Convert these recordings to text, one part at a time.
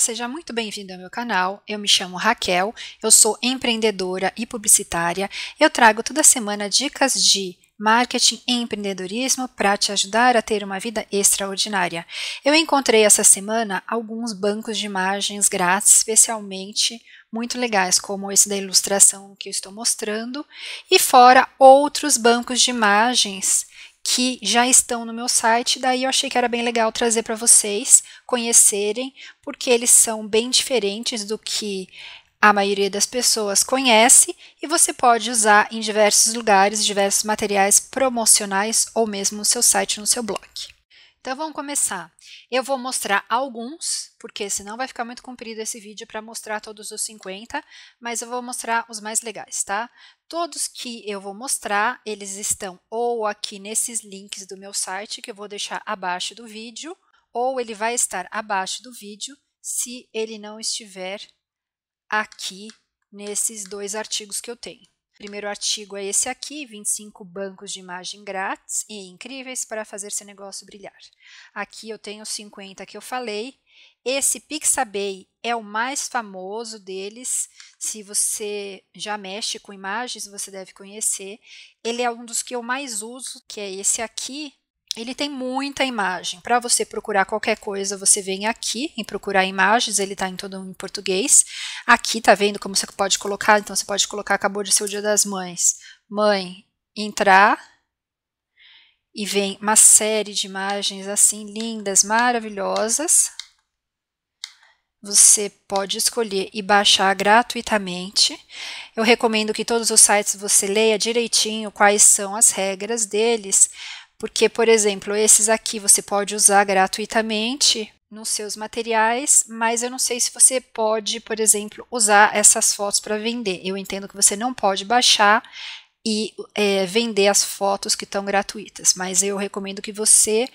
seja muito bem-vindo ao meu canal. Eu me chamo Raquel, eu sou empreendedora e publicitária. Eu trago toda semana dicas de marketing e empreendedorismo para te ajudar a ter uma vida extraordinária. Eu encontrei essa semana alguns bancos de imagens grátis, especialmente muito legais, como esse da ilustração que eu estou mostrando, e fora outros bancos de imagens que já estão no meu site, daí eu achei que era bem legal trazer para vocês conhecerem, porque eles são bem diferentes do que a maioria das pessoas conhece e você pode usar em diversos lugares, diversos materiais promocionais ou mesmo no seu site, no seu blog. Então vamos começar. Eu vou mostrar alguns, porque senão vai ficar muito comprido esse vídeo para mostrar todos os 50, mas eu vou mostrar os mais legais, tá? Todos que eu vou mostrar, eles estão ou aqui nesses links do meu site, que eu vou deixar abaixo do vídeo, ou ele vai estar abaixo do vídeo, se ele não estiver aqui nesses dois artigos que eu tenho. O primeiro artigo é esse aqui, 25 bancos de imagem grátis e incríveis para fazer seu negócio brilhar. Aqui eu tenho 50 que eu falei. Esse Pixabay é o mais famoso deles. Se você já mexe com imagens, você deve conhecer. Ele é um dos que eu mais uso, que é esse aqui. Ele tem muita imagem. Para você procurar qualquer coisa, você vem aqui em procurar imagens, ele está em todo em português. Aqui tá vendo como você pode colocar, então você pode colocar, acabou de ser o Dia das Mães. Mãe, entrar, e vem uma série de imagens assim, lindas, maravilhosas. Você pode escolher e baixar gratuitamente. Eu recomendo que todos os sites você leia direitinho quais são as regras deles, porque, por exemplo, esses aqui você pode usar gratuitamente nos seus materiais, mas eu não sei se você pode, por exemplo, usar essas fotos para vender. Eu entendo que você não pode baixar e vender as fotos que estão gratuitas, mas eu recomendo que você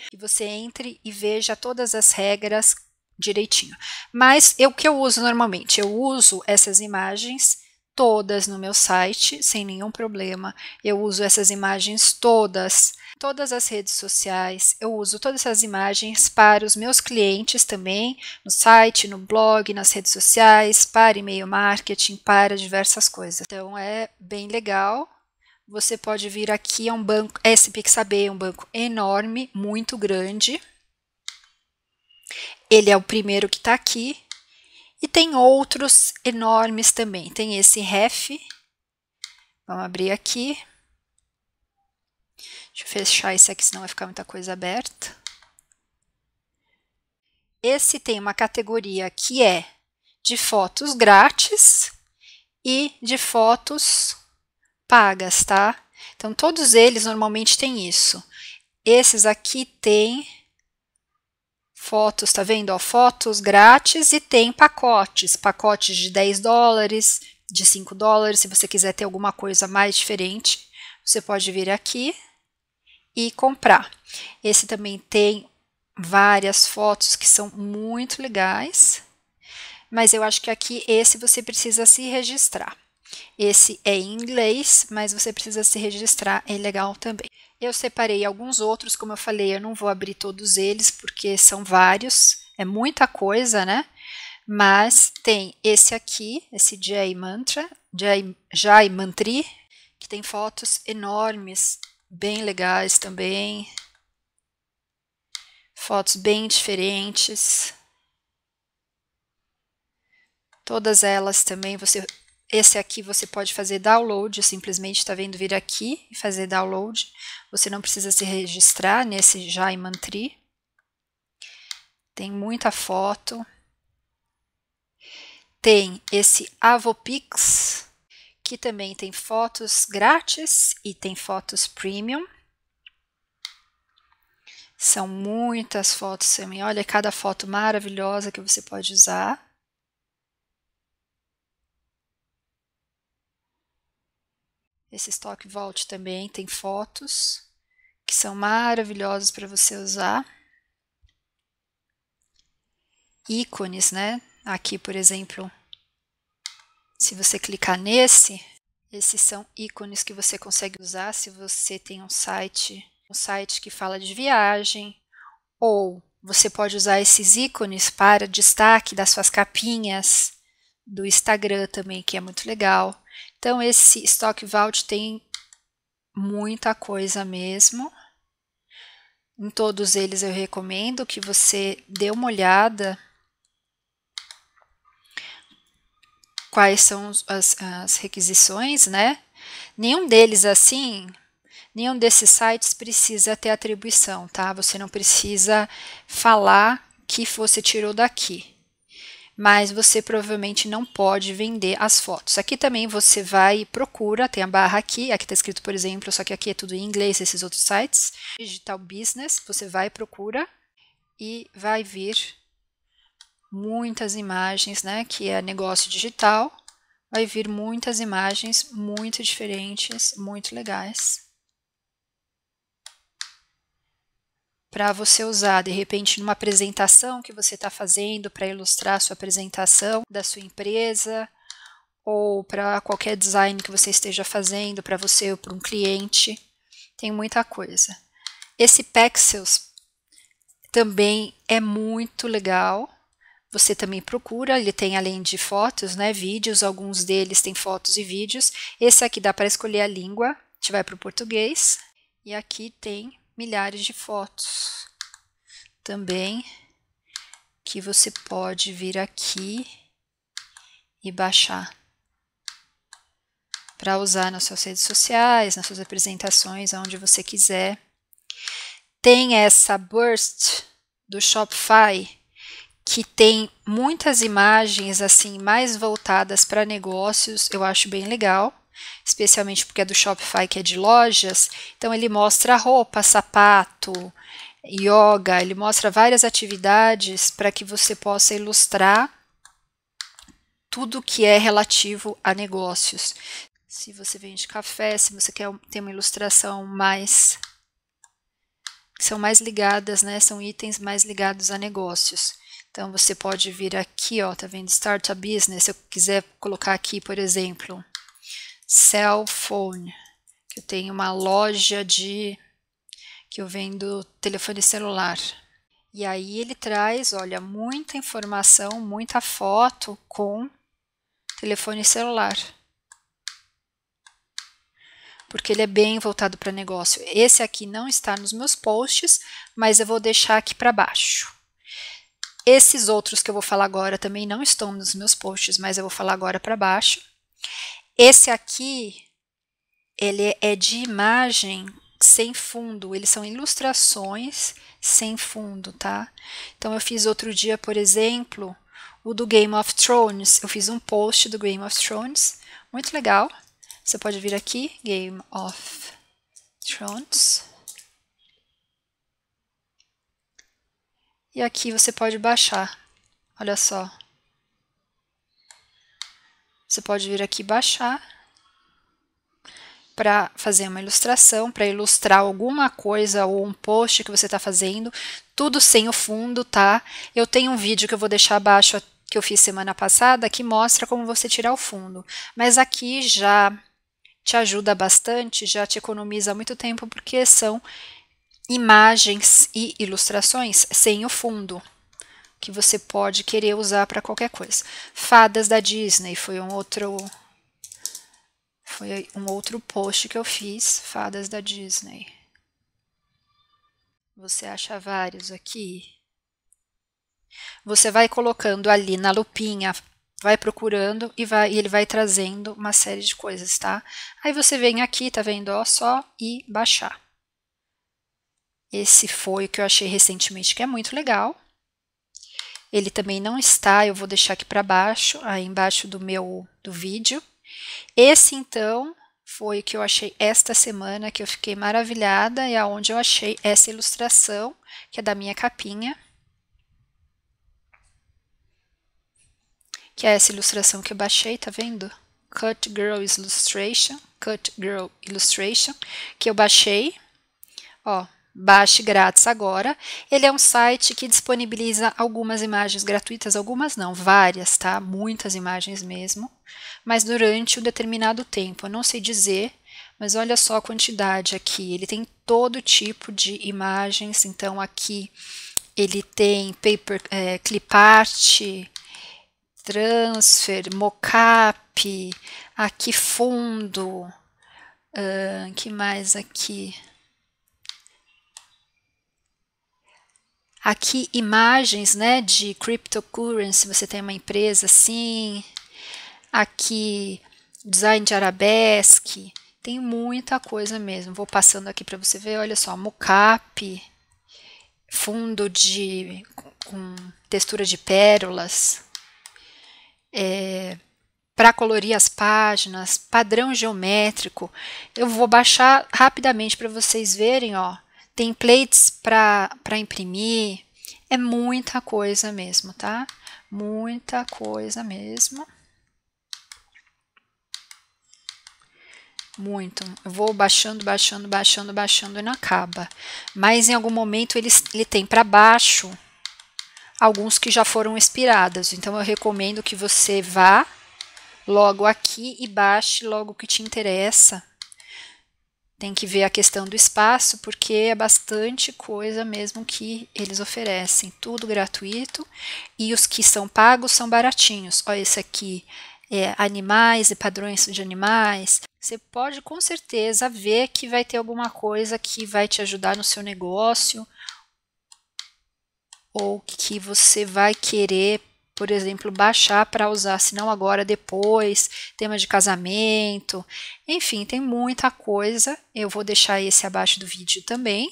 entre e veja todas as regras direitinho. Mas o que eu uso normalmente? Eu uso essas imagens todas no meu site, sem nenhum problema. Eu uso essas imagens todas as redes sociais. Eu uso todas essas imagens para os meus clientes também, no site, no blog, nas redes sociais, para e-mail marketing, para diversas coisas. Então é bem legal. Você pode vir aqui, é um banco, SPXAB é um banco enorme, muito grande. Ele é o primeiro que está aqui. E tem outros enormes também. Tem esse Ref. Vamos abrir aqui. Deixa eu fechar esse aqui, senão vai ficar muita coisa aberta. Esse tem uma categoria que é de fotos grátis e de fotos pagas, tá? Então, todos eles normalmente têm isso. Esses aqui tem fotos, tá vendo? Ó, fotos grátis e tem pacotes. Pacotes de $10, de $5. Se você quiser ter alguma coisa mais diferente, você pode vir aqui e comprar. Esse também tem várias fotos que são muito legais. Mas eu acho que aqui esse você precisa se registrar. Esse é em inglês, mas você precisa se registrar, é legal também. Eu separei alguns outros, como eu falei, eu não vou abrir todos eles, porque são vários, é muita coisa, né? Mas tem esse aqui, esse Jay Mantri, que tem fotos enormes, bem legais também. Fotos bem diferentes. Todas elas também, esse aqui você pode fazer download, simplesmente está vendo vir aqui e fazer download. Você não precisa se registrar nesse Jay Mantri. Tem muita foto. Tem esse Avopix, que também tem fotos grátis e tem fotos premium. São muitas fotos também. Olha cada foto maravilhosa que você pode usar. Esse Stock Vault também tem fotos que são maravilhosas para você usar. Ícones, né? Aqui, por exemplo, se você clicar nesse, esses são ícones que você consegue usar se você tem um site que fala de viagem, ou Você pode usar esses ícones para destaque das suas capinhas do Instagram também, que é muito legal. Então, esse Stock Vault tem muita coisa mesmo. Em todos eles, eu recomendo que você dê uma olhada quais são as requisições, né? Nenhum deles, assim... Nenhum desses sites precisa ter atribuição, tá? Você não precisa falar que você tirou daqui. Mas você provavelmente não pode vender as fotos. Aqui também você vai e procura, tem a barra aqui. Aqui está escrito, por exemplo, só que aqui é tudo em inglês, esses outros sites. Digital Business, você vai e procura e vai vir muitas imagens, né? Que é negócio digital. Vai vir muitas imagens muito diferentes, muito legais, para você usar, de repente, numa apresentação que você está fazendo para ilustrar a sua apresentação da sua empresa, ou para qualquer design que você esteja fazendo, para você ou para um cliente. Tem muita coisa. Esse Pexels também é muito legal. Você também procura, ele tem além de fotos, né, vídeos, alguns deles tem fotos e vídeos. Esse aqui dá para escolher a língua, a gente vai para o português, e aqui tem milhares de fotos também, que você pode vir aqui e baixar para usar nas suas redes sociais, nas suas apresentações, aonde você quiser. Tem essa Burst do Shopify, que tem muitas imagens assim mais voltadas para negócios, eu acho bem legal. Especialmente porque é do Shopify, que é de lojas, então ele mostra roupa, sapato, yoga, ele mostra várias atividades para que você possa ilustrar tudo que é relativo a negócios. Se você vende café, se você quer ter uma ilustração mais... São mais ligadas, né? São itens mais ligados a negócios. Então você pode vir aqui, ó, tá vendo? Start a Business, se eu quiser colocar aqui, por exemplo... Cell phone, que eu tenho uma loja que eu vendo telefone celular. E aí ele traz, olha, muita informação, muita foto com telefone celular. Porque ele é bem voltado para negócio. Esse aqui não está nos meus posts, mas eu vou deixar aqui para baixo. Esses outros que eu vou falar agora também não estão nos meus posts, mas eu vou falar agora para baixo. Esse aqui, ele é de imagem sem fundo, eles são ilustrações sem fundo, tá? Então, eu fiz outro dia, por exemplo, o do Game of Thrones, eu fiz um post do Game of Thrones, muito legal. Você pode vir aqui, Game of Thrones. E aqui você pode baixar, olha só. Você pode vir aqui baixar para fazer uma ilustração, para ilustrar alguma coisa ou um post que você está fazendo, tudo sem o fundo, tá? Eu tenho um vídeo que eu vou deixar abaixo que eu fiz semana passada que mostra como você tirar o fundo, mas aqui já te ajuda bastante, já te economiza muito tempo porque são imagens e ilustrações sem o fundo, que você pode querer usar para qualquer coisa. Fadas da Disney foi um outro post que eu fiz, fadas da Disney. Você acha vários aqui. Você vai colocando ali na lupinha, vai procurando e ele vai trazendo uma série de coisas, tá? Aí você vem aqui, tá vendo, ó, só e baixar. Esse foi o que eu achei recentemente, que é muito legal. Ele também não está, eu vou deixar aqui para baixo, aí embaixo do vídeo. Esse, então, foi o que eu achei esta semana, que eu fiquei maravilhada, e é onde eu achei essa ilustração, que é da minha capinha. Que é essa ilustração que eu baixei, tá vendo? Cut Girl Illustration, que eu baixei, ó. Baixe grátis agora. Ele é um site que disponibiliza algumas imagens gratuitas, algumas não, várias, tá? Muitas imagens mesmo, mas durante um determinado tempo. Eu não sei dizer, mas olha só a quantidade aqui. Ele tem todo tipo de imagens, então aqui ele tem paper, clip art, transfer, mockup, aqui fundo, que mais aqui? Aqui imagens, né, de cryptocurrency, você tem uma empresa assim, aqui design de arabesque, tem muita coisa mesmo. Vou passando aqui para você ver, olha só, mockup, fundo de com textura de pérolas, para colorir as páginas, padrão geométrico. Eu vou baixar rapidamente para vocês verem, ó. Templates para imprimir, é muita coisa mesmo, tá? Muita coisa mesmo. Muito. Eu vou baixando, baixando, baixando, baixando e não acaba. Mas em algum momento ele tem para baixo alguns que já foram expirados. Então eu recomendo que você vá logo aqui e baixe logo o que te interessa. Tem que ver a questão do espaço, porque é bastante coisa mesmo que eles oferecem. Tudo gratuito. E os que são pagos são baratinhos. Olha, esse aqui é animais e padrões de animais. Você pode, com certeza, ver que vai ter alguma coisa que vai te ajudar no seu negócio. Ou que você vai querer, por exemplo, baixar para usar, se não agora, depois, tema de casamento, enfim, tem muita coisa. Eu vou deixar esse abaixo do vídeo também.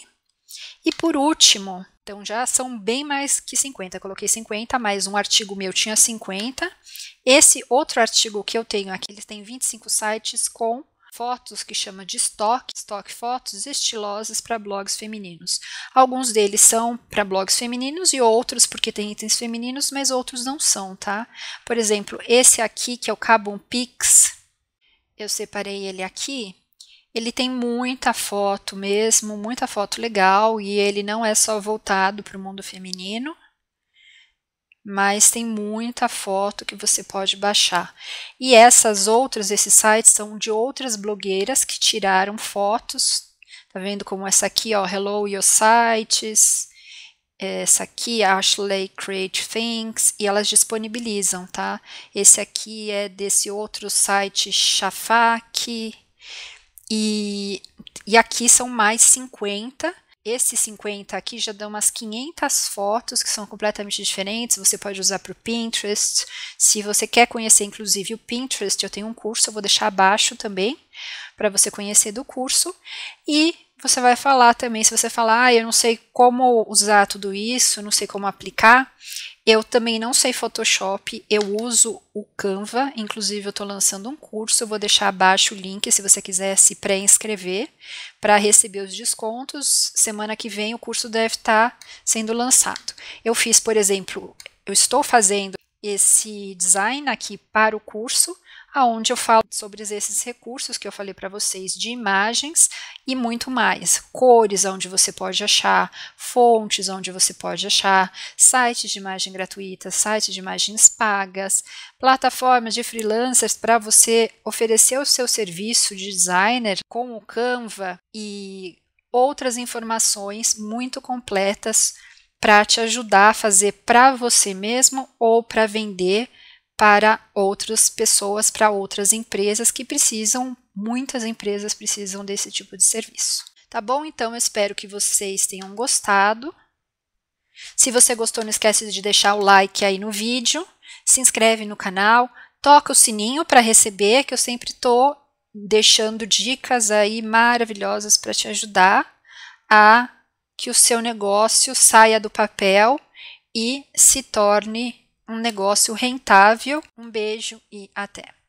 E por último, então já são bem mais que 50, eu coloquei 50, mais um artigo meu tinha 50. Esse outro artigo que eu tenho aqui, eles têm 25 sites com fotos que chama de estoque fotos estilosas para blogs femininos. Alguns deles são para blogs femininos e outros porque tem itens femininos, mas outros não são, tá? Por exemplo, esse aqui que é o Carbon Pix, eu separei ele aqui, ele tem muita foto mesmo, muita foto legal e ele não é só voltado para o mundo feminino, mas tem muita foto que você pode baixar. E essas outras, esses sites são de outras blogueiras que tiraram fotos, tá vendo como essa aqui, ó, Hello Your Sites, essa aqui, Ashley Create Things, e elas disponibilizam, tá? Esse aqui é desse outro site, Shafak, e aqui são mais 50. Esses 50 aqui já dão umas 500 fotos que são completamente diferentes, você pode usar para o Pinterest. Se você quer conhecer, inclusive, o Pinterest, eu tenho um curso, eu vou deixar abaixo também, para você conhecer do curso. E você vai falar também, se você falar, ah, eu não sei como usar tudo isso, não sei como aplicar, eu também não sei Photoshop, eu uso o Canva, inclusive eu estou lançando um curso, eu vou deixar abaixo o link se você quiser se pré-inscrever para receber os descontos, semana que vem o curso deve estar sendo lançado. Eu fiz, por exemplo, eu estou fazendo esse design aqui para o curso, onde eu falo sobre esses recursos que eu falei para vocês de imagens e muito mais. Cores, onde você pode achar, fontes, onde você pode achar, sites de imagem gratuita, sites de imagens pagas, plataformas de freelancers para você oferecer o seu serviço de designer com o Canva e outras informações muito completas para te ajudar a fazer para você mesmo ou para vender para outras pessoas, para outras empresas que precisam, muitas empresas precisam desse tipo de serviço. Tá bom? Então, eu espero que vocês tenham gostado. Se você gostou, não esquece de deixar o like aí no vídeo, se inscreve no canal, toca o sininho para receber, que eu sempre estou deixando dicas aí maravilhosas para te ajudar a que o seu negócio saia do papel e se torne um negócio rentável. Um beijo e até!